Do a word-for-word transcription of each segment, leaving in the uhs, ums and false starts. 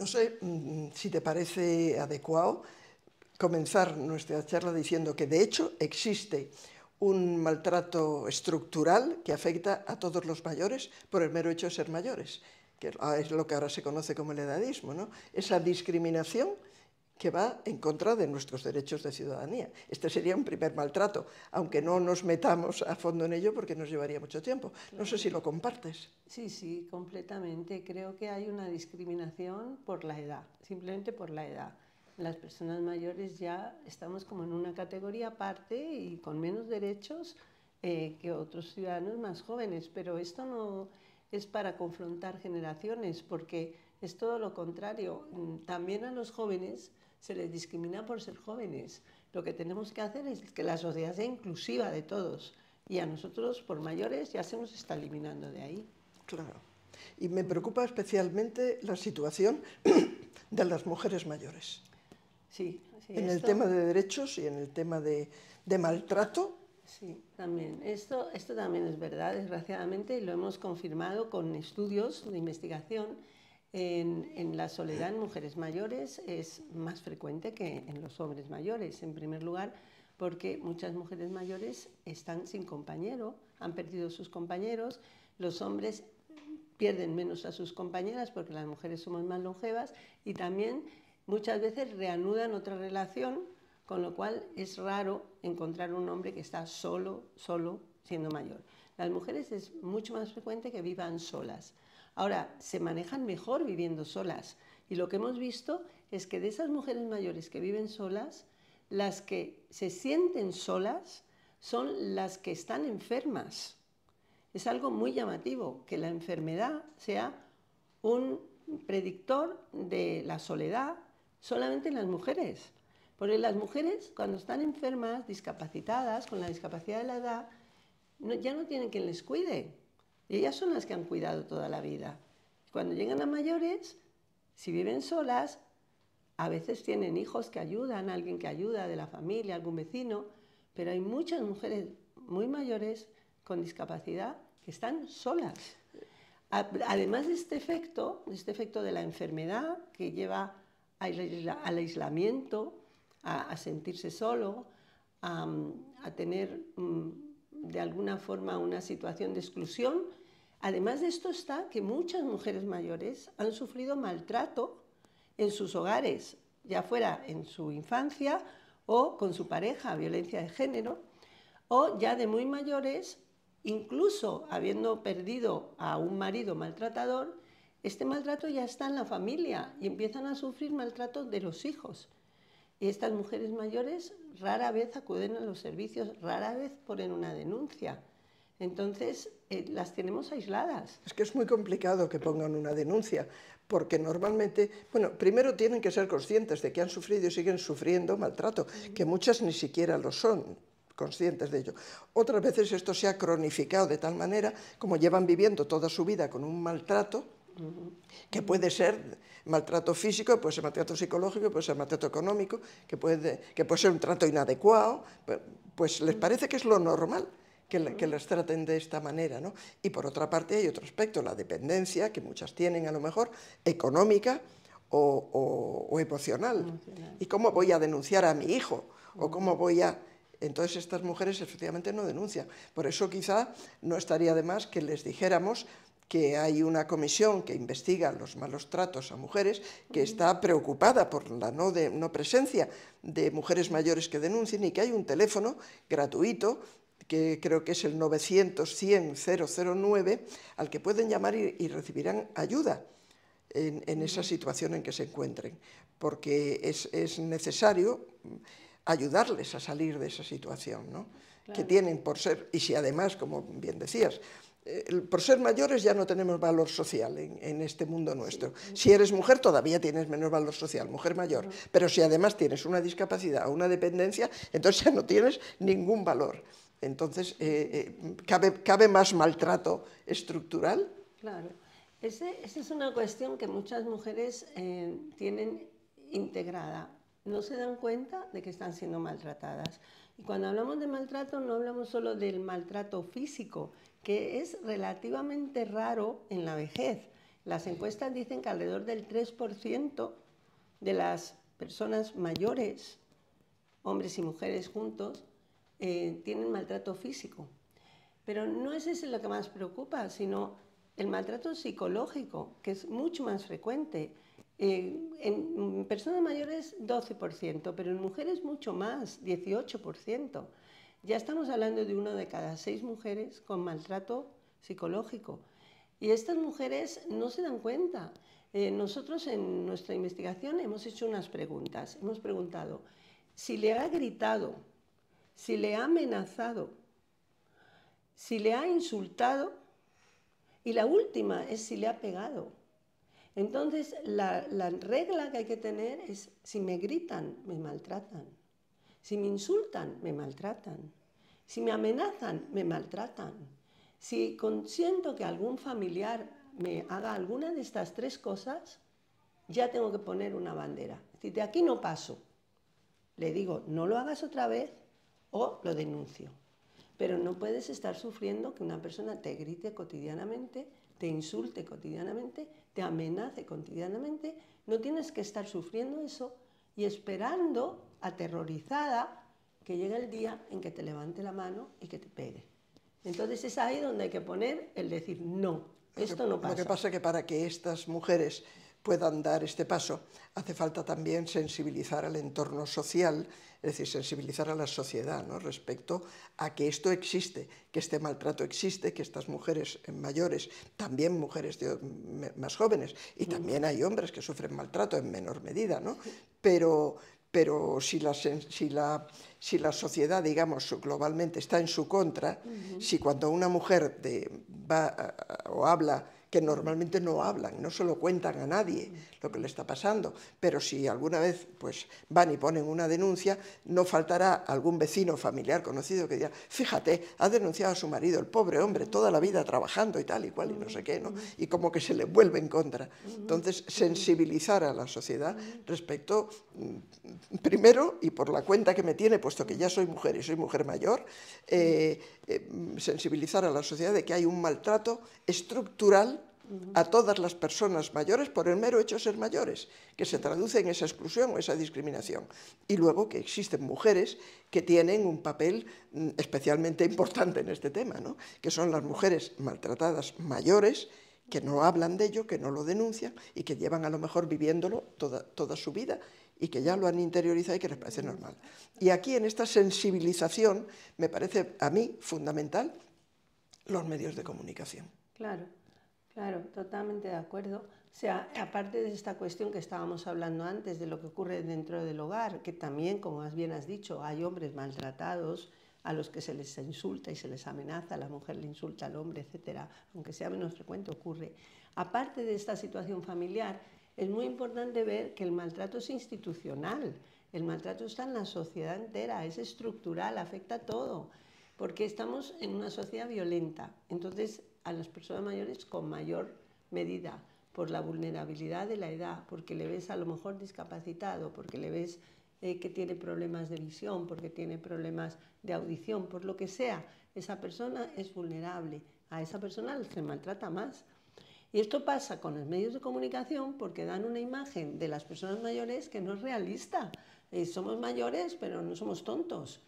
No sé si te parece adecuado comenzar nuestra charla diciendo que de hecho existe un maltrato estructural que afecta a todos los mayores por el mero hecho de ser mayores, que es lo que ahora se conoce como el edadismo, ¿no? Esa discriminación que va en contra de nuestros derechos de ciudadanía. Este sería un primer maltrato, aunque no nos metamos a fondo en ello porque nos llevaría mucho tiempo. No sé si lo compartes. Sí, sí, completamente. Creo que hay una discriminación por la edad, simplemente por la edad. Las personas mayores ya estamos como en una categoría aparte y con menos derechos eh, que otros ciudadanos más jóvenes, pero esto no es para confrontar generaciones, porque es todo lo contrario. También a los jóvenes se les discrimina por ser jóvenes. Lo que tenemos que hacer es que la sociedad sea inclusiva de todos, y a nosotros, por mayores, ya se nos está eliminando de ahí. Claro. Y me preocupa especialmente la situación de las mujeres mayores. Sí. sí en esto... el tema de derechos y en el tema de, de maltrato. Sí, también. Esto, esto también es verdad, desgraciadamente, y lo hemos confirmado con estudios de investigación. En, en la soledad en mujeres mayores es más frecuente que en los hombres mayores, en primer lugar, porque muchas mujeres mayores están sin compañero, han perdido sus compañeros, los hombres pierden menos a sus compañeras porque las mujeres somos más longevas y también muchas veces reanudan otra relación, con lo cual es raro encontrar un hombre que está solo, solo siendo mayor. Las mujeres es mucho más frecuente que vivan solas. Ahora, se manejan mejor viviendo solas, y lo que hemos visto es que de esas mujeres mayores que viven solas, las que se sienten solas son las que están enfermas. Es algo muy llamativo que la enfermedad sea un predictor de la soledad solamente en las mujeres, porque las mujeres cuando están enfermas, discapacitadas, con la discapacidad de la edad, no, ya no tienen quien les cuide. Y ellas son las que han cuidado toda la vida. Cuando llegan a mayores, si viven solas, a veces tienen hijos que ayudan, alguien que ayuda de la familia, algún vecino, pero hay muchas mujeres muy mayores con discapacidad que están solas. Además de este efecto, de este efecto de la enfermedad que lleva al aislamiento, a, a sentirse solo, a, a tener de alguna forma una situación de exclusión. Además de esto está que muchas mujeres mayores han sufrido maltrato en sus hogares, ya fuera en su infancia o con su pareja, violencia de género, o ya de muy mayores, incluso habiendo perdido a un marido maltratador, este maltrato ya está en la familia y empiezan a sufrir maltrato de los hijos. Y estas mujeres mayores rara vez acuden a los servicios, rara vez ponen una denuncia. Entonces, eh, las tenemos aisladas. Es que es muy complicado que pongan una denuncia, porque normalmente, bueno, primero tienen que ser conscientes de que han sufrido y siguen sufriendo maltrato, que muchas ni siquiera lo son conscientes de ello. Otras veces esto se ha cronificado de tal manera, como llevan viviendo toda su vida con un maltrato, que puede ser maltrato físico, puede ser maltrato psicológico, puede ser maltrato económico, que puede, que puede ser un trato inadecuado, pues les parece que es lo normal. Que, la, que las traten de esta manera, ¿no? Y por otra parte hay otro aspecto, la dependencia, que muchas tienen a lo mejor, económica o, o, o emocional. emocional. ¿Y cómo voy a denunciar a mi hijo? ¿O cómo voy a...? Entonces estas mujeres efectivamente no denuncian. Por eso quizá no estaría de más que les dijéramos que hay una comisión que investiga los malos tratos a mujeres, que está preocupada por la no, de, no presencia de mujeres mayores que denuncien, y que hay un teléfono gratuito, que creo que es el novecientos cien cero cero nueve, al que pueden llamar y, y recibirán ayuda en, en esa situación en que se encuentren, porque es, es necesario ayudarles a salir de esa situación, ¿no? Claro. Que tienen por ser, y si además, como bien decías, eh, por ser mayores ya no tenemos valor social en, en este mundo nuestro. Sí. Si eres mujer todavía tienes menos valor social, mujer mayor, no. Pero si además tienes una discapacidad o una dependencia, entonces ya no tienes ningún valor. Entonces, eh, eh, ¿cabe, ¿cabe más maltrato estructural? Claro. Ese, esa es una cuestión que muchas mujeres eh, tienen integrada. No se dan cuenta de que están siendo maltratadas. Y cuando hablamos de maltrato, no hablamos solo del maltrato físico, que es relativamente raro en la vejez. Las encuestas dicen que alrededor del tres por ciento de las personas mayores, hombres y mujeres juntos, eh, tienen maltrato físico. Pero no es eso lo que más preocupa, sino el maltrato psicológico, que es mucho más frecuente. Eh, en personas mayores doce por ciento, pero en mujeres mucho más, dieciocho por ciento. Ya estamos hablando de una de cada seis mujeres con maltrato psicológico. Y estas mujeres no se dan cuenta. Eh, nosotros en nuestra investigación hemos hecho unas preguntas. Hemos preguntado si le ha gritado, si le ha amenazado, si le ha insultado, y la última es si le ha pegado. Entonces, la, la regla que hay que tener es: si me gritan, me maltratan; si me insultan, me maltratan; si me amenazan, me maltratan; si consiento que algún familiar me haga alguna de estas tres cosas, ya tengo que poner una bandera. Es decir, de aquí no paso. Le digo, no lo hagas otra vez o lo denuncio. Pero no puedes estar sufriendo que una persona te grite cotidianamente, te insulte cotidianamente, te amenace cotidianamente. No tienes que estar sufriendo eso y esperando, aterrorizada, que llegue el día en que te levante la mano y que te pegue. Entonces es ahí donde hay que poner el decir, no, esto no pasa. Lo que pasa es que para que estas mujeres puedan dar este paso, hace falta también sensibilizar al entorno social, es decir, sensibilizar a la sociedad, ¿no?, respecto a que esto existe, que este maltrato existe, que estas mujeres mayores, también mujeres de, más jóvenes, y también hay hombres que sufren maltrato en menor medida, ¿no? Pero, pero si la, si la, si la sociedad, digamos, globalmente está en su contra, uh-huh. si cuando una mujer de, va o habla, que normalmente no hablan, no se lo cuentan a nadie lo que le está pasando, pero si alguna vez pues, van y ponen una denuncia, no faltará algún vecino, familiar, conocido que diga, fíjate, ha denunciado a su marido, el pobre hombre, toda la vida trabajando y tal y cual y no sé qué, ¿no? Y como que se le vuelve en contra. Entonces, sensibilizar a la sociedad respecto, primero, y por la cuenta que me tiene, puesto que ya soy mujer y soy mujer mayor, eh, eh, sensibilizar a la sociedad de que hay un maltrato estructural a todas las personas mayores por el mero hecho de ser mayores, que se traduce en esa exclusión o esa discriminación. Y luego que existen mujeres que tienen un papel especialmente importante en este tema, ¿no?, que son las mujeres maltratadas mayores, que no hablan de ello, que no lo denuncian y que llevan a lo mejor viviéndolo toda, toda su vida y que ya lo han interiorizado y que les parece normal. Y aquí en esta sensibilización me parece a mí fundamental los medios de comunicación. Claro. Claro, totalmente de acuerdo. O sea, aparte de esta cuestión que estábamos hablando antes, de lo que ocurre dentro del hogar, que también, como más bien has dicho, hay hombres maltratados a los que se les insulta y se les amenaza, la mujer le insulta al hombre, etcétera, aunque sea menos frecuente, ocurre. Aparte de esta situación familiar, es muy importante ver que el maltrato es institucional, el maltrato está en la sociedad entera, es estructural, afecta a todo, porque estamos en una sociedad violenta. Entonces, a las personas mayores con mayor medida, por la vulnerabilidad de la edad, porque le ves a lo mejor discapacitado, porque le ves eh, que tiene problemas de visión, porque tiene problemas de audición, por lo que sea, esa persona es vulnerable, a esa persona se maltrata más. Y esto pasa con los medios de comunicación porque dan una imagen de las personas mayores que no es realista. Eh, somos mayores, pero no somos tontos.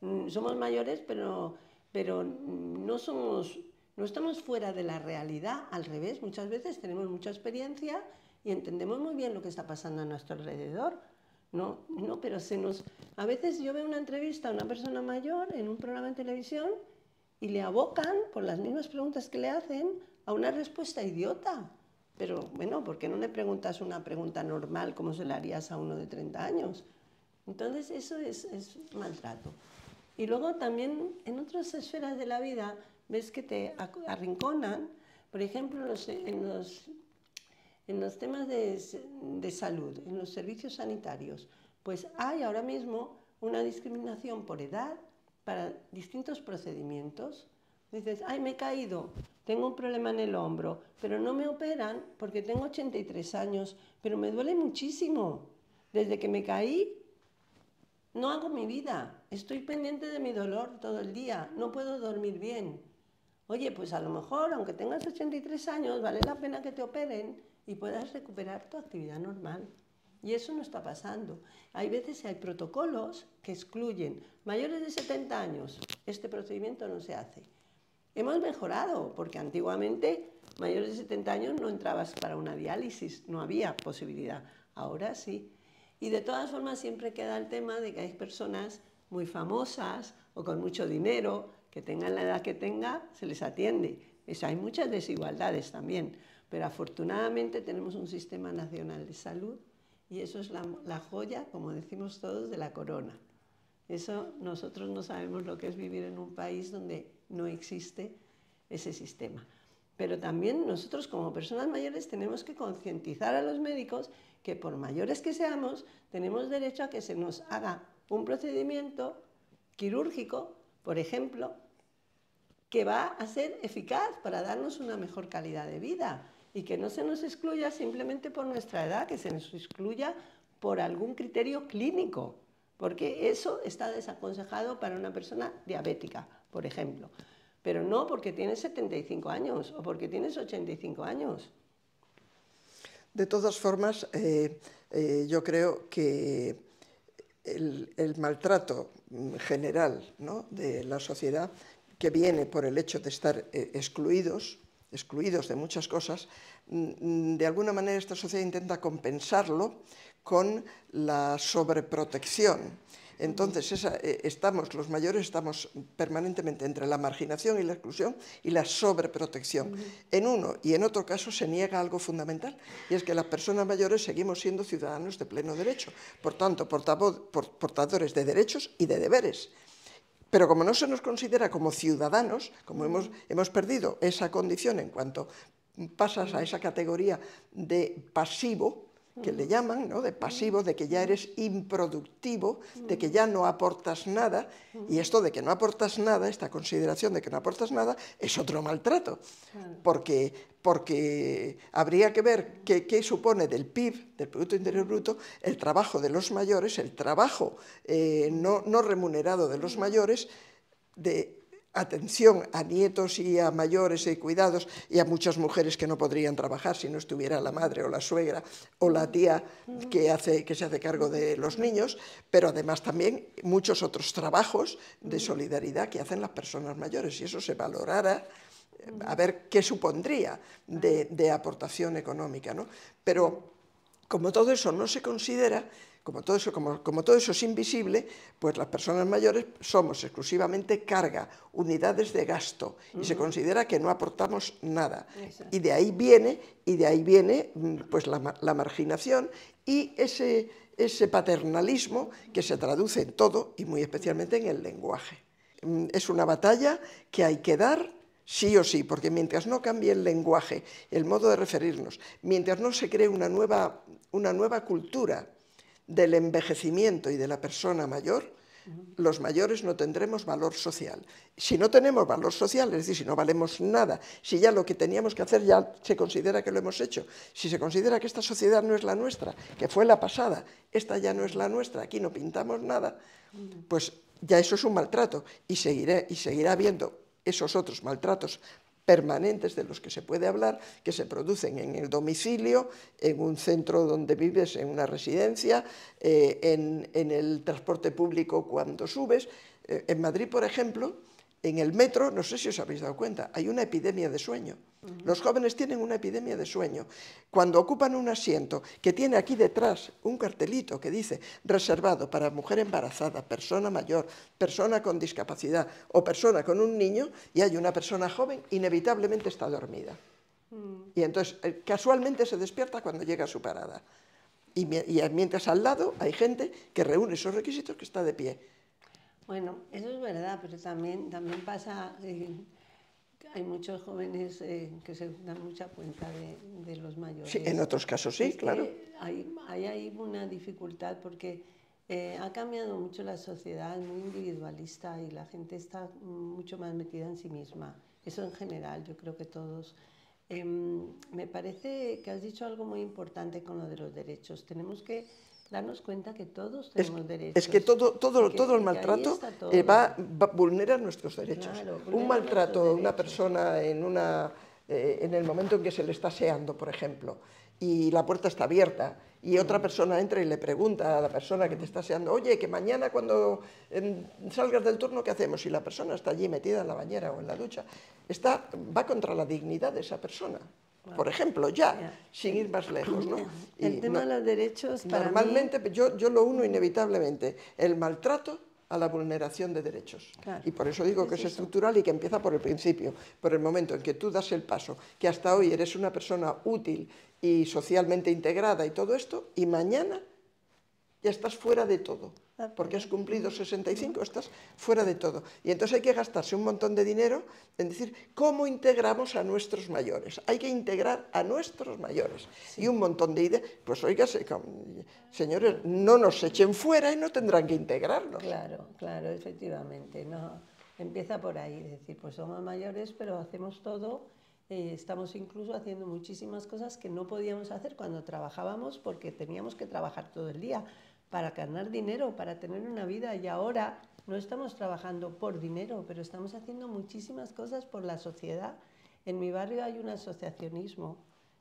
Mm, somos mayores, pero, pero no somos... No estamos fuera de la realidad, al revés, muchas veces tenemos mucha experiencia y entendemos muy bien lo que está pasando a nuestro alrededor. No, no, pero se nos... A veces yo veo una entrevista a una persona mayor en un programa de televisión y le abocan, por las mismas preguntas que le hacen, a una respuesta idiota. Pero bueno, ¿por qué no le preguntas una pregunta normal como se la harías a uno de treinta años? Entonces eso es, es maltrato. Y luego también en otras esferas de la vida... ves que te arrinconan, por ejemplo, los, en, los, en los temas de, de salud, en los servicios sanitarios, pues hay ahora mismo una discriminación por edad para distintos procedimientos. Dices, ay, me he caído, tengo un problema en el hombro, pero no me operan porque tengo ochenta y tres años, pero me duele muchísimo. Desde que me caí, no hago mi vida, estoy pendiente de mi dolor todo el día, no puedo dormir bien. Oye, pues a lo mejor, aunque tengas ochenta y tres años, vale la pena que te operen y puedas recuperar tu actividad normal. Y eso no está pasando. Hay veces hay protocolos que excluyen mayores de setenta años. Este procedimiento no se hace. Hemos mejorado, porque antiguamente mayores de setenta años no entrabas para una diálisis, no había posibilidad. Ahora sí. Y de todas formas siempre queda el tema de que hay personas muy famosas o con mucho dinero, que tengan la edad que tenga, se les atiende. Eso, hay muchas desigualdades también, pero afortunadamente tenemos un sistema nacional de salud y eso es la, la joya, como decimos todos, de la corona. Eso nosotros no sabemos lo que es vivir en un país donde no existe ese sistema. Pero también nosotros como personas mayores tenemos que concientizar a los médicos que por mayores que seamos tenemos derecho a que se nos haga un procedimiento quirúrgico, por ejemplo, que va a ser eficaz para darnos una mejor calidad de vida y que no se nos excluya simplemente por nuestra edad, que se nos excluya por algún criterio clínico, porque eso está desaconsejado para una persona diabética, por ejemplo. Pero no porque tienes setenta y cinco años o porque tienes ochenta y cinco años. De todas formas, eh, eh, yo creo que el, el maltrato general, ¿no?, de la sociedad, que viene por el hecho de estar eh, excluidos, excluidos de muchas cosas, de alguna manera esta sociedad intenta compensarlo con la sobreprotección. Entonces, esa, eh, estamos, los mayores estamos permanentemente entre la marginación y la exclusión y la sobreprotección. Uh-huh. En uno y en otro caso se niega algo fundamental, y es que las personas mayores seguimos siendo ciudadanos de pleno derecho, por tanto, portavoz, por, portadores de derechos y de deberes. Pero como no se nos considera como ciudadanos, como hemos, hemos perdido esa condición en cuanto pasas a esa categoría de pasivo, que le llaman, ¿no?, de pasivo, de que ya eres improductivo, de que ya no aportas nada, y esto de que no aportas nada, esta consideración de que no aportas nada, es otro maltrato, porque, porque habría que ver qué, qué supone del P I B, del Producto Interior Bruto, el trabajo de los mayores, el trabajo eh, no, no remunerado de los mayores, de atención a nietos y a mayores y cuidados, y a muchas mujeres que no podrían trabajar si no estuviera la madre o la suegra o la tía que, hace, que se hace cargo de los niños, pero además también muchos otros trabajos de solidaridad que hacen las personas mayores. Si eso se valorara, a ver qué supondría de, de aportación económica, ¿no? Pero como todo eso no se considera, como todo eso, como, como todo eso es invisible, pues las personas mayores somos exclusivamente carga, unidades de gasto, uh-huh, y se considera que no aportamos nada. Exacto. Y de ahí viene, y de ahí viene pues, la, la marginación y ese, ese paternalismo que se traduce en todo y muy especialmente en el lenguaje. Es una batalla que hay que dar sí o sí, porque mientras no cambie el lenguaje, el modo de referirnos, mientras no se cree una nueva, una nueva cultura del envejecimiento y de la persona mayor, los mayores no tendremos valor social. Si no tenemos valor social, es decir, si no valemos nada, si ya lo que teníamos que hacer ya se considera que lo hemos hecho, si se considera que esta sociedad no es la nuestra, que fue la pasada, esta ya no es la nuestra, aquí no pintamos nada, pues ya eso es un maltrato y, seguiré, y seguirá habiendo esos otros maltratos permanentes de los que se puede hablar, que se producen en el domicilio, en un centro donde vives, en una residencia, eh, en, en el transporte público cuando subes. Eh, en Madrid, por ejemplo, en el metro, no sé si os habéis dado cuenta, hay una epidemia de sueño. Uh-huh. Los jóvenes tienen una epidemia de sueño. Cuando ocupan un asiento que tiene aquí detrás un cartelito que dice reservado para mujer embarazada, persona mayor, persona con discapacidad o persona con un niño, y hay una persona joven, inevitablemente está dormida. Uh-huh. Y entonces casualmente se despierta cuando llega a su parada. Y, y mientras al lado hay gente que reúne esos requisitos que está de pie. Bueno, eso es verdad, pero también, también pasa, eh, hay muchos jóvenes eh, que se dan mucha cuenta de, de los mayores. Sí, en otros casos sí, es claro. Hay, hay ahí una dificultad porque eh, ha cambiado mucho la sociedad, es muy individualista y la gente está mucho más metida en sí misma. Eso en general, yo creo que todos. Eh, me parece que has dicho algo muy importante con lo de los derechos. Tenemos que darnos cuenta que todos tenemos es, derechos. Es que todo, todo, que, todo el maltrato todo. Eh, va, va, vulnera nuestros derechos. Claro, vulnera un maltrato a una persona en, una, eh, en el momento en que se le está aseando, por ejemplo, y la puerta está abierta, y otra persona entra y le pregunta a la persona que te está aseando, oye, que mañana cuando eh, salgas del turno, ¿qué hacemos? Y la persona está allí metida en la bañera o en la ducha, está, va contra la dignidad de esa persona. Por ejemplo, ya, ya, sin ir más lejos, ¿no? El y tema no, de los derechos para normalmente, mí... yo, yo lo uno inevitablemente, el maltrato a la vulneración de derechos. Claro. Y por eso digo que es, es estructural y que empieza por el principio, por el momento en que tú das el paso, que hasta hoy eres una persona útil y socialmente integrada y todo esto, y mañana ya estás fuera de todo, porque has cumplido sesenta y cinco, estás fuera de todo. Y entonces hay que gastarse un montón de dinero en decir cómo integramos a nuestros mayores. Hay que integrar a nuestros mayores. Sí. Y un montón de ideas. Pues oígase, señores, no nos echen fuera y no tendrán que integrarnos. Claro, claro, efectivamente. No, empieza por ahí, es decir, pues somos mayores, pero hacemos todo. Eh, estamos incluso haciendo muchísimas cosas que no podíamos hacer cuando trabajábamos porque teníamos que trabajar todo el día para ganar dinero, para tener una vida, y ahora no estamos trabajando por dinero, pero estamos haciendo muchísimas cosas por la sociedad. En mi barrio hay un asociacionismo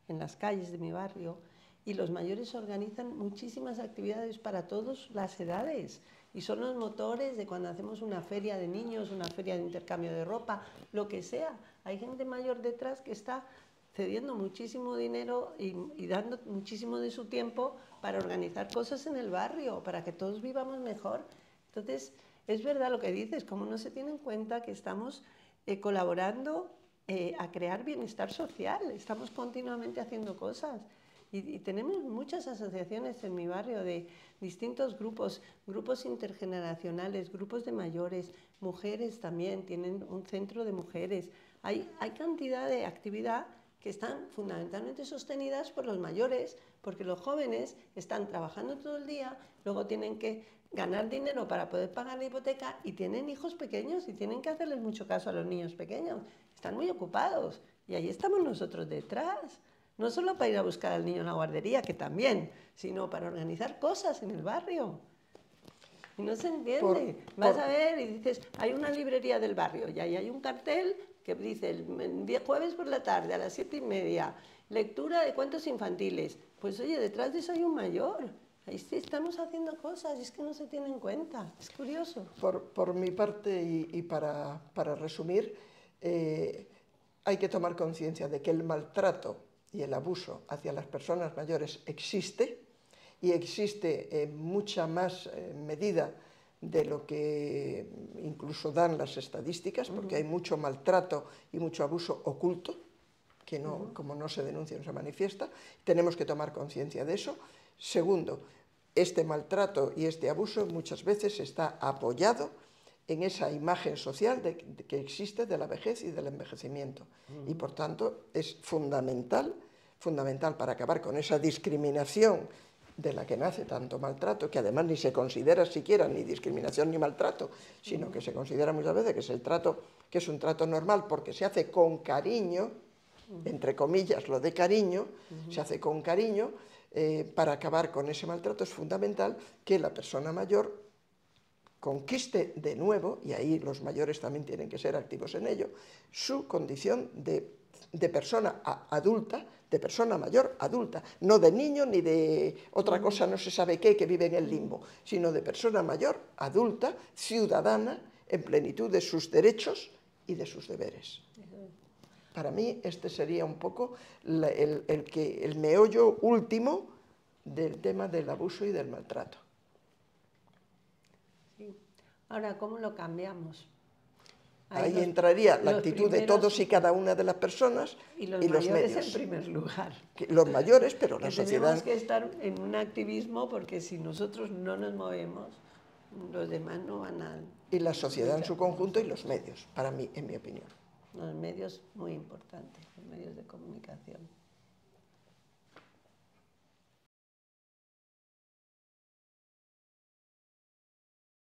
en las calles de mi barrio y los mayores organizan muchísimas actividades para todas las edades. Y son los motores de cuando hacemos una feria de niños, una feria de intercambio de ropa, lo que sea. Hay gente mayor detrás que está cediendo muchísimo dinero y, y dando muchísimo de su tiempo para organizar cosas en el barrio, para que todos vivamos mejor. Entonces, es verdad lo que dices, como no se tiene en cuenta que estamos eh, colaborando eh, a crear bienestar social, estamos continuamente haciendo cosas. Y, y tenemos muchas asociaciones en mi barrio de distintos grupos, grupos intergeneracionales, grupos de mayores, mujeres también, tienen un centro de mujeres. Hay, hay cantidad de actividad que están fundamentalmente sostenidas por los mayores, porque los jóvenes están trabajando todo el día, luego tienen que ganar dinero para poder pagar la hipoteca y tienen hijos pequeños y tienen que hacerles mucho caso a los niños pequeños. Están muy ocupados y ahí estamos nosotros detrás. No solo para ir a buscar al niño en la guardería, que también, sino para organizar cosas en el barrio. Y no se entiende. Por, Vas por... a ver y dices, hay una librería del barrio y ahí hay un cartel que dice, el jueves por la tarde a las siete y media, lectura de cuentos infantiles. Pues oye, detrás de eso hay un mayor. Ahí sí estamos haciendo cosas y es que no se tiene en cuenta. Es curioso. Por, por mi parte y, y para, para resumir, eh, hay que tomar conciencia de que el maltrato y el abuso hacia las personas mayores existe, y existe en mucha más eh, medida de lo que incluso dan las estadísticas, porque hay mucho maltrato y mucho abuso oculto, que no, como no se denuncia, no se manifiesta. Tenemos que tomar conciencia de eso. Segundo, este maltrato y este abuso muchas veces está apoyado en esa imagen social de, de, que existe de la vejez y del envejecimiento. Uh-huh. Y por tanto es fundamental, fundamental para acabar con esa discriminación de la que nace tanto maltrato, que además ni se considera siquiera ni discriminación ni maltrato, sino uh-huh. que se considera muchas veces que es el trato, que es un trato normal porque se hace con cariño, uh-huh. entre comillas lo de cariño, uh-huh. se hace con cariño, eh, para acabar con ese maltrato es fundamental que la persona mayor conquiste de nuevo, y ahí los mayores también tienen que ser activos en ello, su condición de, de persona adulta, de persona mayor adulta, no de niño ni de otra cosa no se sabe qué, que vive en el limbo, sino de persona mayor adulta, ciudadana, en plenitud de sus derechos y de sus deberes. Para mí este sería un poco la, el, el, que, el meollo último del tema del abuso y del maltrato. Ahora, ¿cómo lo cambiamos? Ahí, ahí los, entraría la actitud primeros, de todos y cada una de las personas y los, y los mayores medios. En primer lugar. Que, los mayores, pero la que sociedad... Tenemos que estar en un activismo porque si nosotros no nos movemos, los demás no van a... Y la sociedad en su conjunto y los medios, para mí, en mi opinión. Los medios, muy importantes, los medios de comunicación.